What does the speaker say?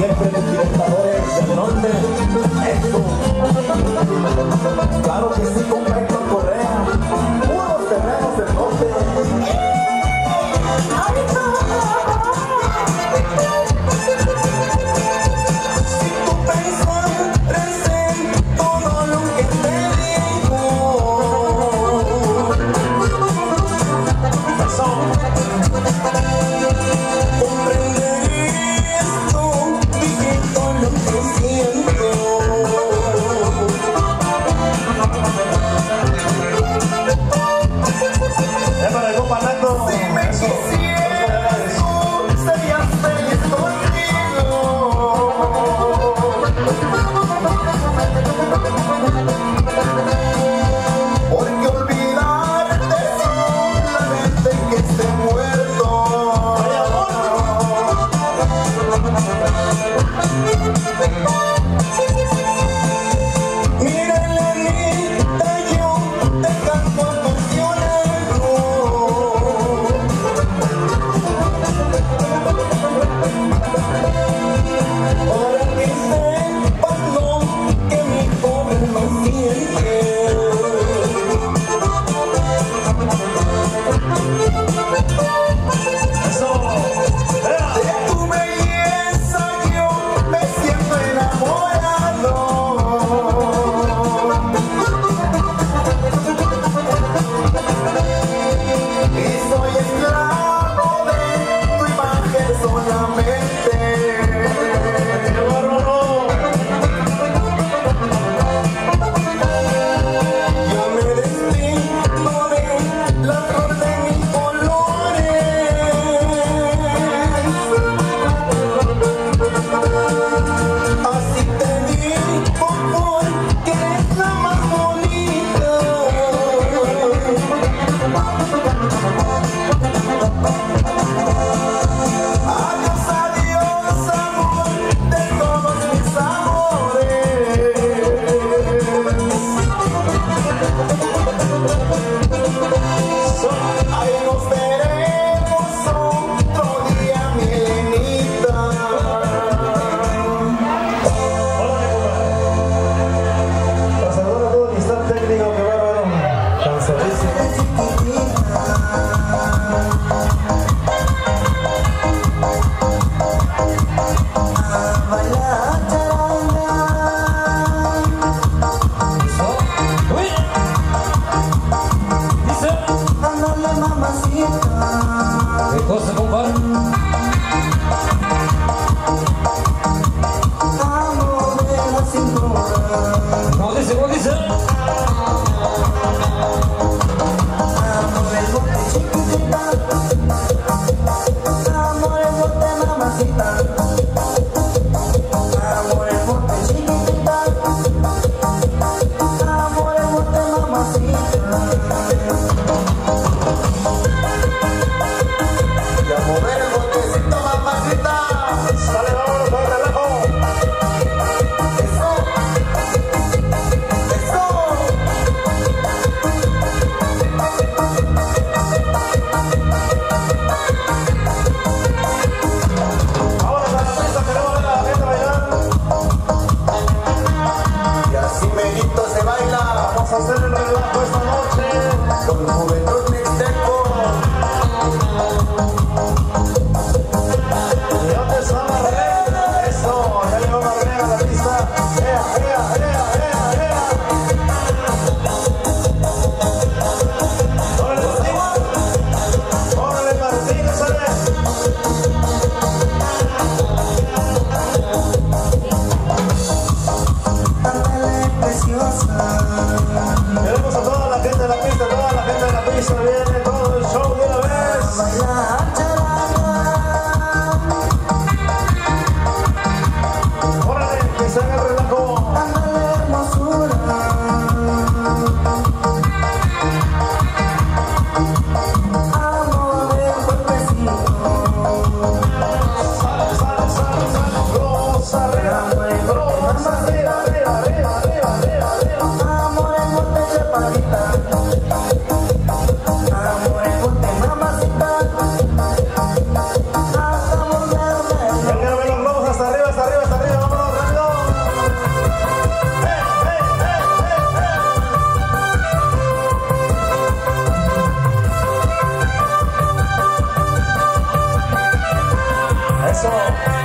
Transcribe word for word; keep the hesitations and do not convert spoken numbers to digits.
siempre los libertadores del norte. Esto, claro que sí, con Paico Correa, puros terrenos del norte. Bye. eso.